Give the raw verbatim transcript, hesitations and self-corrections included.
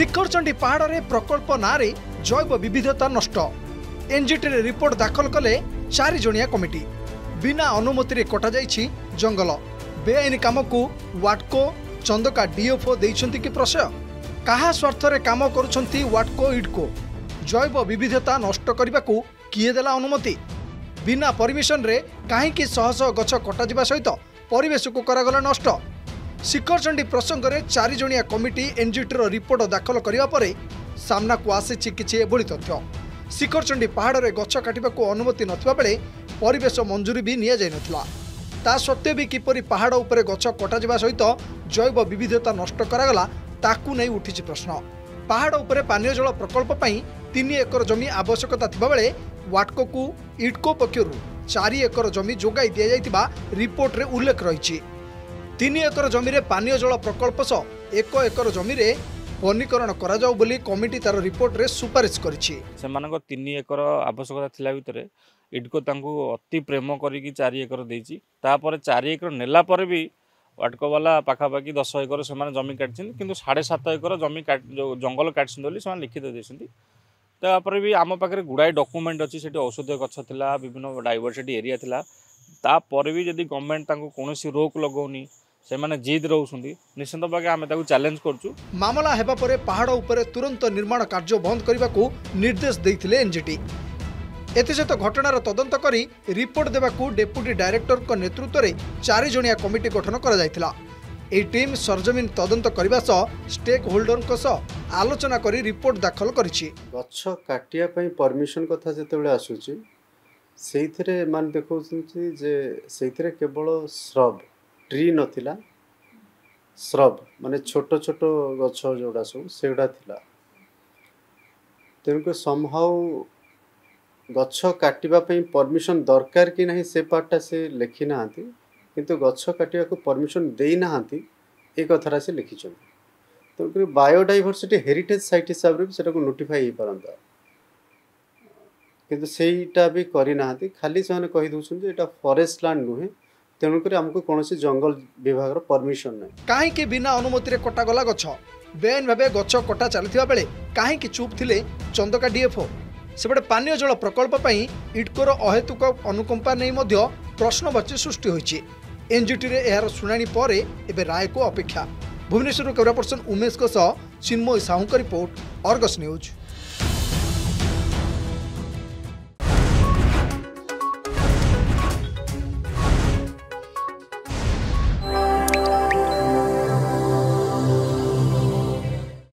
शिखरचंडी पहाड़ में प्रकल्प ना जैव विविधता नष्ट एनजीटी रिपोर्ट दाखल कले चार जणिया कमिटी। बिना अनुमति कटा जाइछि जंगल बेआईन काम को वाटको चंदका डीएफओ देइछन्ति कि प्रश्रय कहा स्वार्थ रे काम करुछन्ति वाटको इडको जैव विविधता नष्ट करबाकू किए देला अनुमति बिना परमिशन रे काहेकि शह शह गछ कटा जिबा सहित परिवेश को करागला नष्ट। शिखरचंडी प्रसंग रे चार जणिया कमिटी एनजीटी रो रिपोर्ट दाखल करिवा परे सामना को आसीछि किछि एभली तथ्य। शिखरचंडी पहाड़ रे गछ काटिबाकू अनुमति नथिबा बेले परिवेश मंजूरी भी निया जाय नथिला ता सत्वे भी किपरि पहाड़ उपरे गछ कटा जिबा सहित जैव विविधता नष्ट करागला ताकू नै उठिछि प्रश्न। पहाड़ उपरे पानीय जल प्रकल्प पई तीन एकर जमी आवश्यकता थिबा बेले वाटको को इडको पक्षरु चार एकर जमी जोगाई दिया जायतिबा रिपोर्ट रे उल्लेख रहिछि। तीन एकर जमी रे पानीय जल प्रकल्प स एक एकर जमी रे वनीकरण करा जाऊ बोली कमिटी तार रिपोर्ट रे सुपारिश करिछि। सेमानक तीन एकर आवश्यकता थिला भितरे इडको तांकू अति प्रेम करिकि चार एकर देछि तापर चार एकर नेला पर भी वाटको वाला पाखापाखि दस एकर सेमान जमी काटिछन किंतु साढ़े सात एकर जमी जो जंगल काटिछन बोली सेमान लिखित देछन्ती। तापर भी आम पाखे गुड़ाए डॉक्यूमेंट अच्छी से औषधीय गछ थिला विभिन्न डाइवर्सिटी एरिया थिला तापर भी जदि गवर्नमेंट तांकू कोनोसी रोक लगौनी से माने जिद रहउछन्ती निश्चित भागे आमे ताकू चैलेंज करछु। मामला हेबा परे पहाड़ उपरे तुरंत निर्माण कार्य बंद करबाकू निर्देश दैथिले एनजीटी। एतेसत घटनार तदंत करी रिपोर्ट देबाकू डेप्युटी डायरेक्टर को नेतृत्व रे चार जणिया कमिटी गठन करा जायतिला। ए टीम सरजमीन तदंत करबा सह स्टेक होल्डर को सह आलोचना करी रिपोर्ट दाखल करिछि। गछ काटिया पई परमिशन कथा जेतेबेले आसुछि सेइथिरे मान देखौछन्ती जे सेइथिरे केवल श्रब ट्री नथिला श्रब माने छोट छोट गछ जोड़ा सब सेगुड़ा थिला तेणुक समहाउ गछ काटिबा पई परमिशन दरकार कि नहीं से पार्टा से लिखि नहांती किंतु गछ काटिबा को परमिशन देई नहांती ए कथरा से लिखिछन तेणुक बायोडाइवर्सिटी हेरिटेज साइट हिसाब रे सेटा को नोटिफाई हे परंदा किंतु सेईटा भी करि नहांती खाली सेने कहि दोछन जे एटा फॉरेस्ट लैंड नुहे तेणुकर आमको कौन से जंगल विभाग परमिशन नहीं कहीं बिना अनुमति कटागला गछ बेआईन भाव गछ कटा चलता बेले कहीं चुप थे चंदका डीएफओ। सेपटे पानीय जल प्रकल्प पई इडकोर अहेतुक अनुकंपा नहीं प्रश्नवाची सृष्टि होइछि। एनजीटी रे एहार सुनानी पर एबे राय को अपेक्षा। भुवनेश्वर कैमरा पर्सन उमेश मयी साहू रिपोर्ट आर्गस न्यूज।